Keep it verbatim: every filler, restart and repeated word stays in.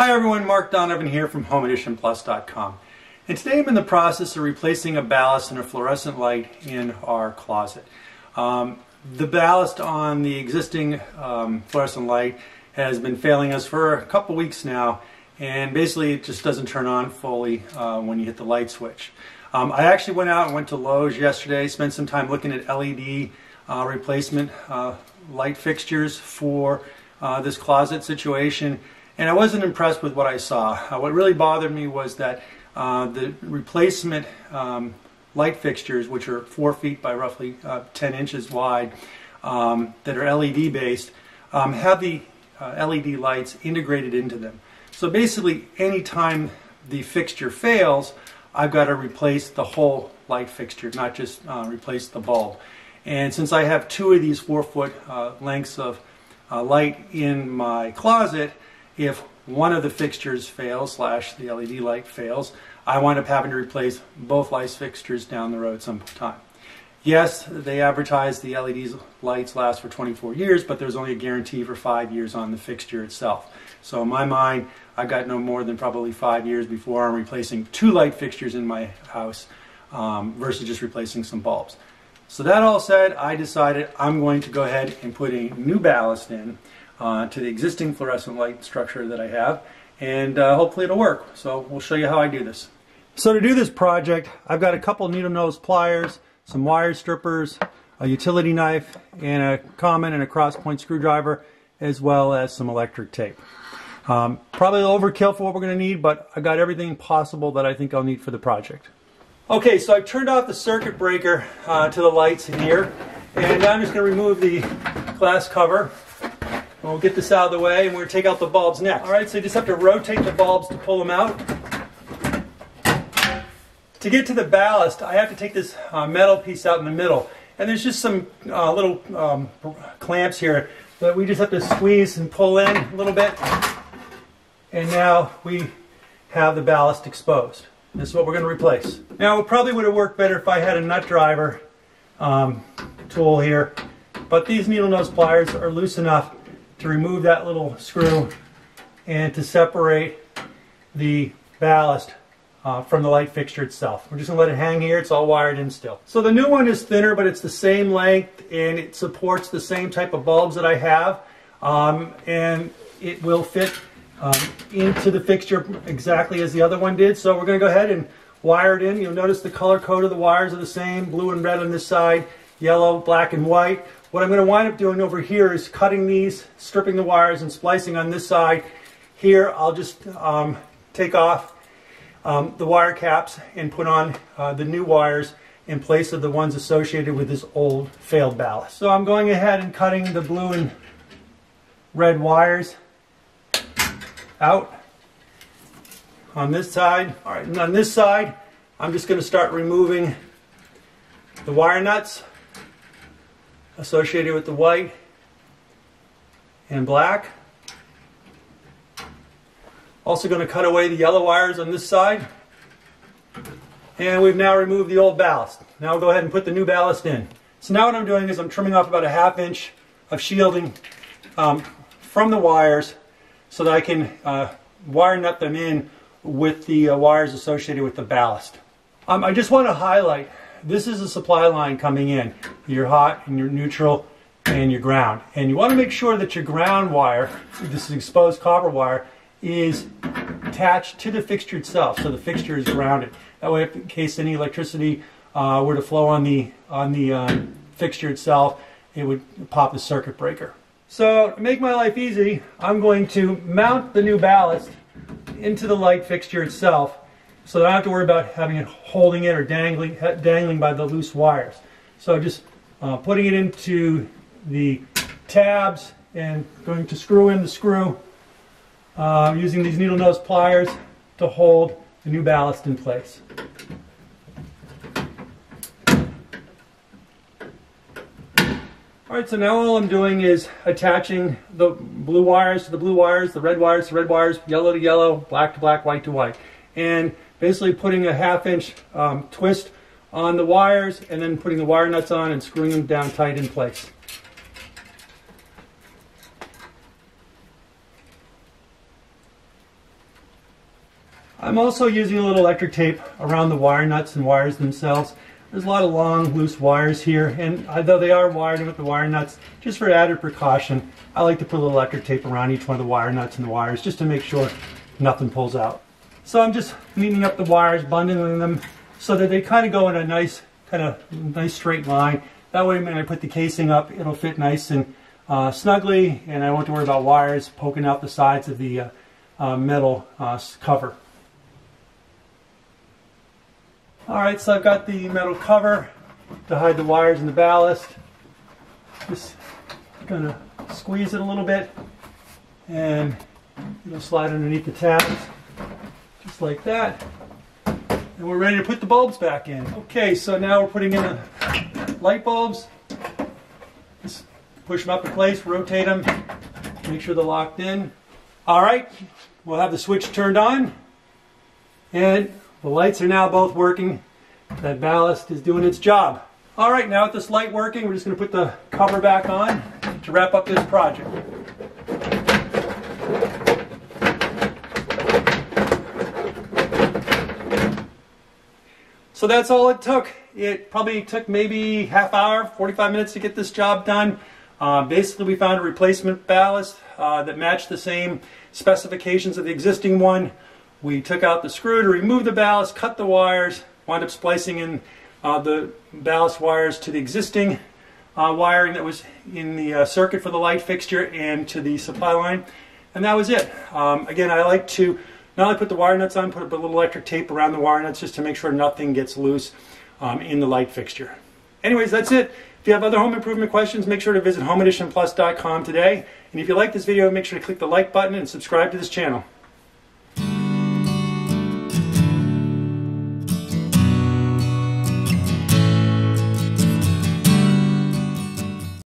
Hi everyone, Mark Donovan here from Home Addition Plus dot com, and today I'm in the process of replacing a ballast and a fluorescent light in our closet. Um, the ballast on the existing um, fluorescent light has been failing us for a couple weeks now, and basically it just doesn't turn on fully uh, when you hit the light switch. Um, I actually went out and went to Lowe's yesterday, spent some time looking at L E D uh, replacement uh, light fixtures for uh, this closet situation. And I wasn't impressed with what I saw. Uh, what really bothered me was that uh, the replacement um, light fixtures, which are four feet by roughly uh, ten inches wide, um, that are L E D based, um, have the uh, L E D lights integrated into them. So basically, any time the fixture fails, I've got to replace the whole light fixture, not just uh, replace the bulb. And since I have two of these four foot uh, lengths of uh, light in my closet, if one of the fixtures fails, slash the L E D light fails, I wind up having to replace both light fixtures down the road sometime. Yes, they advertise the L E D lights last for twenty-four years, but there's only a guarantee for five years on the fixture itself. So in my mind, I've got no more than probably five years before I'm replacing two light fixtures in my house um, versus just replacing some bulbs. So that all said, I decided I'm going to go ahead and put a new ballast in. Uh, to the existing fluorescent light structure that I have, and uh, hopefully it'll work. So we'll show you how I do this. So to do this project, I've got a couple needle nose pliers, some wire strippers, a utility knife, and a common and a cross point screwdriver, as well as some electric tape. Um, probably overkill for what we're going to need, but I've got everything possible that I think I'll need for the project. Okay, so I've turned off the circuit breaker uh, to the lights in here, and I'm just going to remove the glass cover. We'll get this out of the way, and we're going to take out the bulbs next. All right, so you just have to rotate the bulbs to pull them out. To get to the ballast, I have to take this uh, metal piece out in the middle. And there's just some uh, little um, clamps here that we just have to squeeze and pull in a little bit. And now we have the ballast exposed. This is what we're going to replace. Now, it probably would have worked better if I had a nut driver um, tool here, but these needle nose pliers are loose enough to remove that little screw and to separate the ballast uh, from the light fixture itself. We're just going to let it hang here. It's all wired in still. So the new one is thinner, but it's the same length, and it supports the same type of bulbs that I have, um, and it will fit um, into the fixture exactly as the other one did. So we're going to go ahead and wire it in. You'll notice the color code of the wires are the same, blue and red on this side, yellow, black, and white. What I'm going to wind up doing over here is cutting these, stripping the wires, and splicing on this side. Here, I'll just um, take off um, the wire caps and put on uh, the new wires in place of the ones associated with this old failed ballast. So I'm going ahead and cutting the blue and red wires out on this side. All right, and on this side, I'm just going to start removing the wire nuts associated with the white and black. Also going to cut away the yellow wires on this side. And we've now removed the old ballast. Now we'll go ahead and put the new ballast in. So now what I'm doing is I'm trimming off about a half inch of shielding um, from the wires so that I can uh, wire nut them in with the uh, wires associated with the ballast. Um, I just want to highlight, this is a supply line coming in, your hot and your neutral and your ground. And you want to make sure that your ground wire, this is exposed copper wire, is attached to the fixture itself, so the fixture is grounded. That way, in case any electricity uh, were to flow on the, on the um, fixture itself, it would pop the circuit breaker. So to make my life easy, I'm going to mount the new ballast into the light fixture itself, so that I don't have to worry about having it holding it or dangling, dangling by the loose wires. So just uh, putting it into the tabs and going to screw in the screw uh, using these needle nose pliers to hold the new ballast in place. Alright, so now all I'm doing is attaching the blue wires to the blue wires, the red wires to red wires, yellow to yellow, black to black, white to white. And basically putting a half inch um, twist on the wires and then putting the wire nuts on and screwing them down tight in place. I'm also using a little electric tape around the wire nuts and wires themselves. There's a lot of long, loose wires here, and though they are wired with the wire nuts, just for added precaution, I like to put a little electric tape around each one of the wire nuts and the wires just to make sure nothing pulls out. So I'm just neatening up the wires, bundling them so that they kind of go in a nice, kind of nice straight line. That way when I put the casing up, it'll fit nice and uh, snugly, and I won't have to worry about wires poking out the sides of the uh, uh, metal uh, cover. Alright, so I've got the metal cover to hide the wires and the ballast. Just going to squeeze it a little bit and it'll slide underneath the tabs just like that. And we're ready to put the bulbs back in. Okay, so now we're putting in the light bulbs. Just push them up in place, rotate them, make sure they're locked in. Alright, we'll have the switch turned on and the lights are now both working. That ballast is doing its job. All right, now with this light working, we're just going to put the cover back on to wrap up this project. So that's all it took. It probably took maybe half hour, forty-five minutes to get this job done. Uh, basically, we found a replacement ballast uh, that matched the same specifications of the existing one. We took out the screw to remove the ballast, cut the wires, wound up splicing in uh, the ballast wires to the existing uh, wiring that was in the uh, circuit for the light fixture and to the supply line. And that was it. Um, again, I like to not only put the wire nuts on, put a little electric tape around the wire nuts just to make sure nothing gets loose um, in the light fixture. Anyways, that's it. If you have other home improvement questions, make sure to visit Home Addition Plus dot com today. And if you like this video, make sure to click the like button and subscribe to this channel.